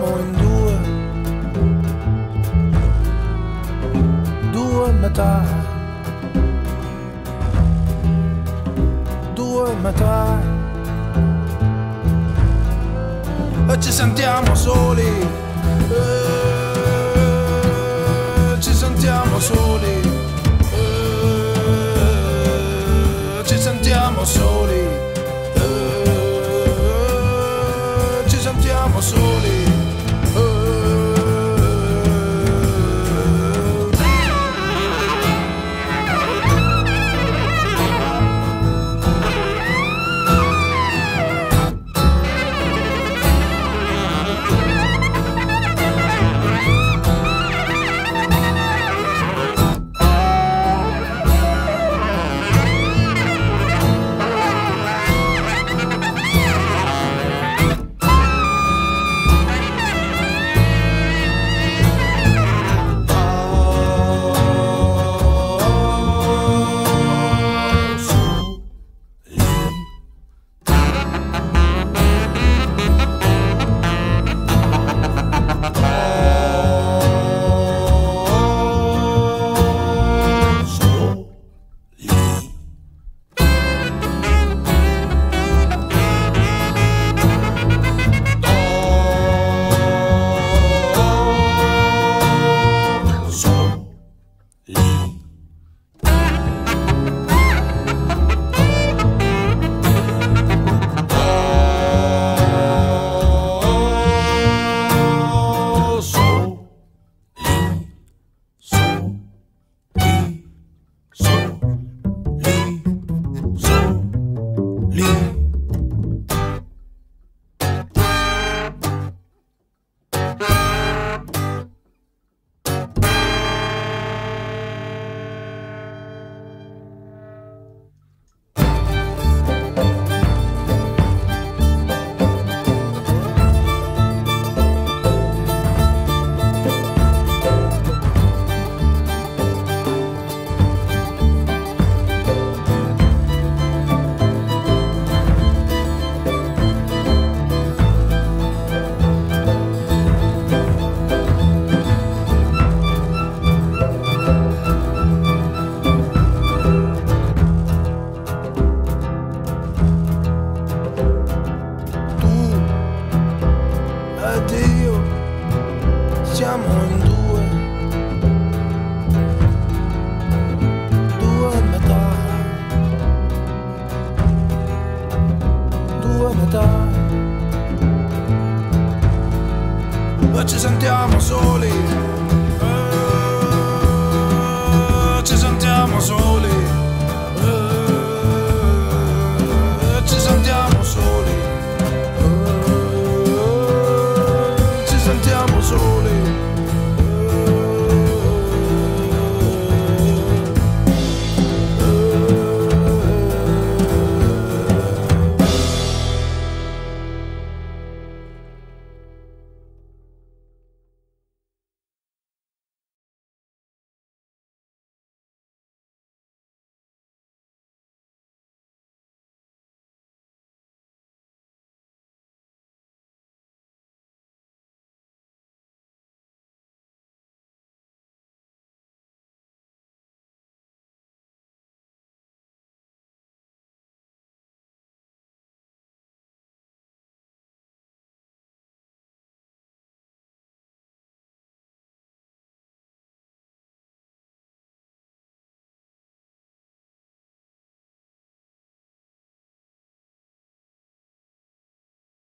come and do it. Do it my time. Ci sentiamo soli, ci sentiamo soli.